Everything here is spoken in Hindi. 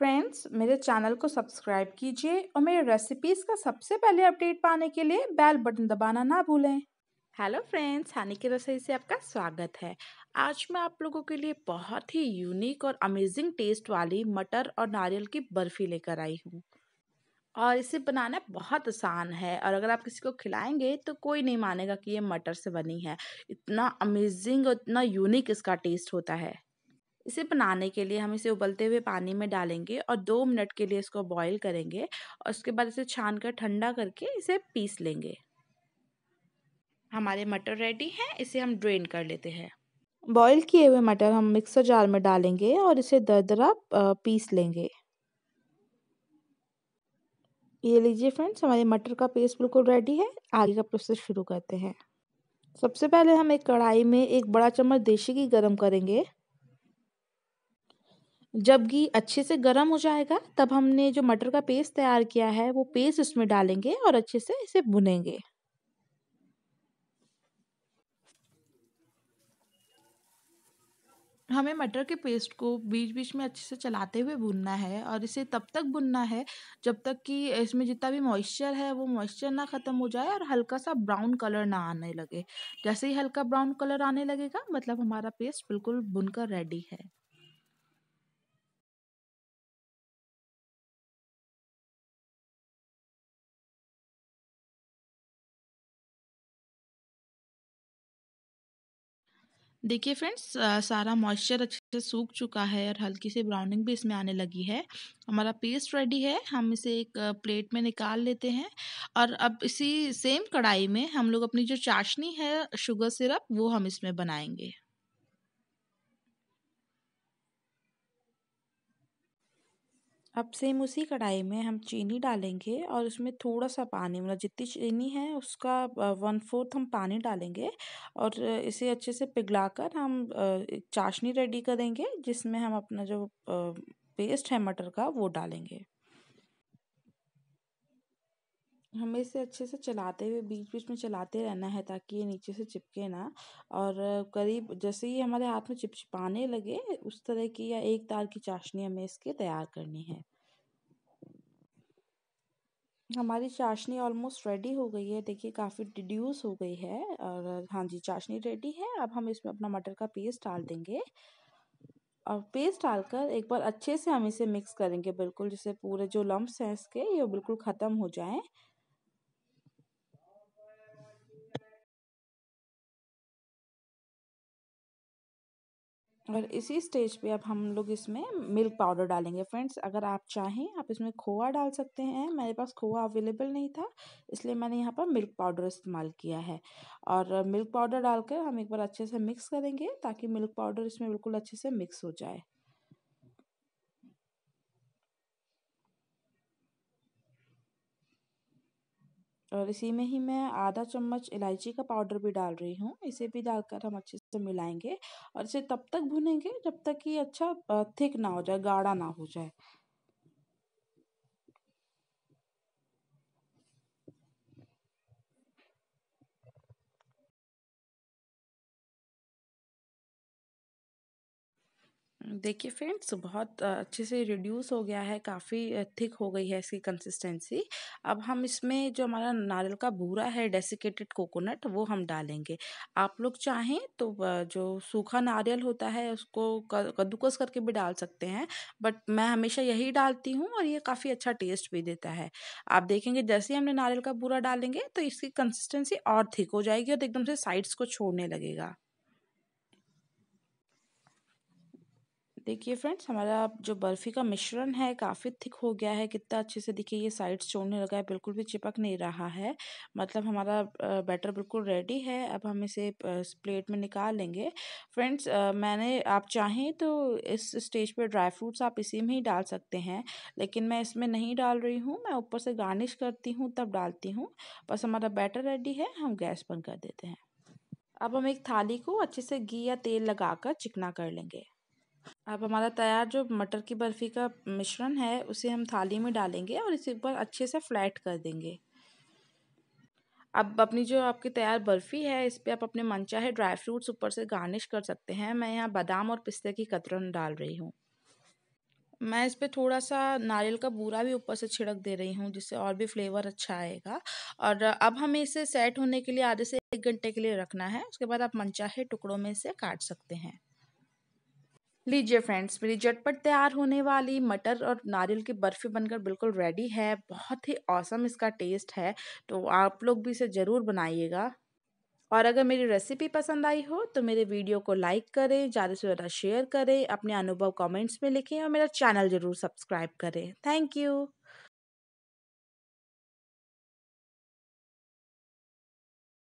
फ्रेंड्स, मेरे चैनल को सब्सक्राइब कीजिए और मेरे रेसिपीज़ का सबसे पहले अपडेट पाने के लिए बेल बटन दबाना ना भूलें। हेलो फ्रेंड्स, हनी की रसोई से आपका स्वागत है। आज मैं आप लोगों के लिए बहुत ही यूनिक और अमेजिंग टेस्ट वाली मटर और नारियल की बर्फ़ी लेकर आई हूँ और इसे बनाना बहुत आसान है और अगर आप किसी को खिलाएंगे तो कोई नहीं मानेगा कि ये मटर से बनी है। इतना अमेजिंग और इतना यूनिक इसका टेस्ट होता है। इसे बनाने के लिए हम इसे उबलते हुए पानी में डालेंगे और 2 मिनट के लिए इसको बॉईल करेंगे और उसके बाद इसे छान कर ठंडा करके इसे पीस लेंगे। हमारे मटर रेडी हैं, इसे हम ड्रेन कर लेते हैं। बॉईल किए हुए मटर हम मिक्सर जार में डालेंगे और इसे दरदरा पीस लेंगे। ये लीजिए फ्रेंड्स, हमारे मटर का पेस्ट बिल्कुल रेडी है। आगे का प्रोसेस शुरू करते हैं। सबसे पहले हम एक कढ़ाई में 1 बड़ा चम्मच देसी घी गर्म करेंगे। जब घी अच्छे से गर्म हो जाएगा तब हमने जो मटर का पेस्ट तैयार किया है वो पेस्ट इसमें डालेंगे और अच्छे से इसे भुनेंगे। हमें मटर के पेस्ट को बीच बीच में अच्छे से चलाते हुए भुनना है और इसे तब तक भुनना है जब तक कि इसमें जितना भी मॉइस्चर है वो मॉइस्चर ना ख़त्म हो जाए और हल्का सा ब्राउन कलर ना आने लगे। जैसे ही हल्का ब्राउन कलर आने लगेगा मतलब हमारा पेस्ट बिल्कुल भुनकर रेडी है। देखिए फ्रेंड्स, सारा मॉइस्चर अच्छे से सूख चुका है और हल्की सी ब्राउनिंग भी इसमें आने लगी है। हमारा पेस्ट रेडी है। हम इसे एक प्लेट में निकाल लेते हैं और अब इसी सेम कढ़ाई में हम लोग अपनी जो चाशनी है शुगर सिरप वो हम इसमें बनाएंगे। अब सेम उसी कढ़ाई में हम चीनी डालेंगे और उसमें थोड़ा सा पानी, मतलब जितनी चीनी है उसका 1/4 हम पानी डालेंगे और इसे अच्छे से पिघलाकर हम चाशनी रेडी करेंगे जिसमें हम अपना जो पेस्ट है मटर का वो डालेंगे। हमें इसे अच्छे से चलाते हुए बीच बीच में चलाते रहना है ताकि ये नीचे से चिपके ना और करीब जैसे ही हमारे हाथ में चिपचिपाने लगे उस तरह की या एक तार की चाशनी हमें इसके तैयार करनी है। हमारी चाशनी ऑलमोस्ट रेडी हो गई है। देखिए काफ़ी डिड्यूस हो गई है और हाँ जी, चाशनी रेडी है। अब हम इसमें अपना मटर का पेस्ट डाल देंगे और पेस्ट डालकर एक बार अच्छे से हम इसे मिक्स करेंगे, बिल्कुल जिससे पूरे जो लम्ब्स हैं इसके ये बिल्कुल ख़त्म हो जाएँ। और इसी स्टेज पे अब हम लोग इसमें मिल्क पाउडर डालेंगे। फ्रेंड्स, अगर आप चाहें आप इसमें खोआ डाल सकते हैं। मेरे पास खोआ अवेलेबल नहीं था इसलिए मैंने यहाँ पर मिल्क पाउडर इस्तेमाल किया है और मिल्क पाउडर डालकर हम एक बार अच्छे से मिक्स करेंगे ताकि मिल्क पाउडर इसमें बिल्कुल अच्छे से मिक्स हो जाए। और इसी में ही मैं आधा चम्मच इलायची का पाउडर भी डाल रही हूँ। इसे भी डालकर हम अच्छे से मिलाएंगे और इसे तब तक भुनेंगे जब तक कि अच्छा थिक ना हो जाए, गाढ़ा ना हो जाए। देखिए फ्रेंड्स, बहुत अच्छे से रिड्यूस हो गया है, काफ़ी थिक हो गई है इसकी कंसिस्टेंसी। अब हम इसमें जो हमारा नारियल का बूरा है, डेसिकेटेड कोकोनट, वो हम डालेंगे। आप लोग चाहें तो जो सूखा नारियल होता है उसको कद्दूकस करके भी डाल सकते हैं, बट मैं हमेशा यही डालती हूँ और ये काफ़ी अच्छा टेस्ट भी देता है। आप देखेंगे जैसे ही हमने नारियल का बूरा डालेंगे तो इसकी कंसिस्टेंसी और थिक हो जाएगी और एकदम से साइड्स को छोड़ने लगेगा। देखिए फ्रेंड्स, हमारा जो बर्फ़ी का मिश्रण है काफ़ी थिक हो गया है। कितना अच्छे से देखिए ये साइड्स छोड़ने लगा है, बिल्कुल भी चिपक नहीं रहा है। मतलब हमारा बैटर बिल्कुल रेडी है। अब हम इसे प्लेट में निकाल लेंगे। फ्रेंड्स, मैंने आप चाहें तो इस स्टेज पे ड्राई फ्रूट्स आप इसी में ही डाल सकते हैं, लेकिन मैं इसमें नहीं डाल रही हूँ। मैं ऊपर से गार्निश करती हूँ तब डालती हूँ। बस हमारा बैटर रेडी है, हम गैस बंद कर देते हैं। अब हम एक थाली को अच्छे से घी या तेल लगाकर चिकना कर लेंगे। अब हमारा तैयार जो मटर की बर्फ़ी का मिश्रण है उसे हम थाली में डालेंगे और इसे एक बार अच्छे से फ्लैट कर देंगे। अब अपनी जो आपकी तैयार बर्फ़ी है इस पे आप अपने मनचाहे ड्राई फ्रूट्स ऊपर से गार्निश कर सकते हैं। मैं यहाँ बादाम और पिस्ते की कतरन डाल रही हूँ। मैं इस पे थोड़ा सा नारियल का बूरा भी ऊपर से छिड़क दे रही हूँ, जिससे और भी फ्लेवर अच्छा आएगा। और अब हमें इसे सेट होने के लिए आधे से 1 घंटे के लिए रखना है। उसके बाद आप मनचाहे टुकड़ों में इसे काट सकते हैं। लीजिए फ्रेंड्स, मेरी झटपट तैयार होने वाली मटर और नारियल की बर्फ़ी बनकर बिल्कुल रेडी है। बहुत ही औसम इसका टेस्ट है, तो आप लोग भी इसे ज़रूर बनाइएगा। और अगर मेरी रेसिपी पसंद आई हो तो मेरे वीडियो को लाइक करें, ज़्यादा से ज़्यादा शेयर करें, अपने अनुभव कमेंट्स में लिखें और मेरा चैनल ज़रूर सब्सक्राइब करें। Thank you.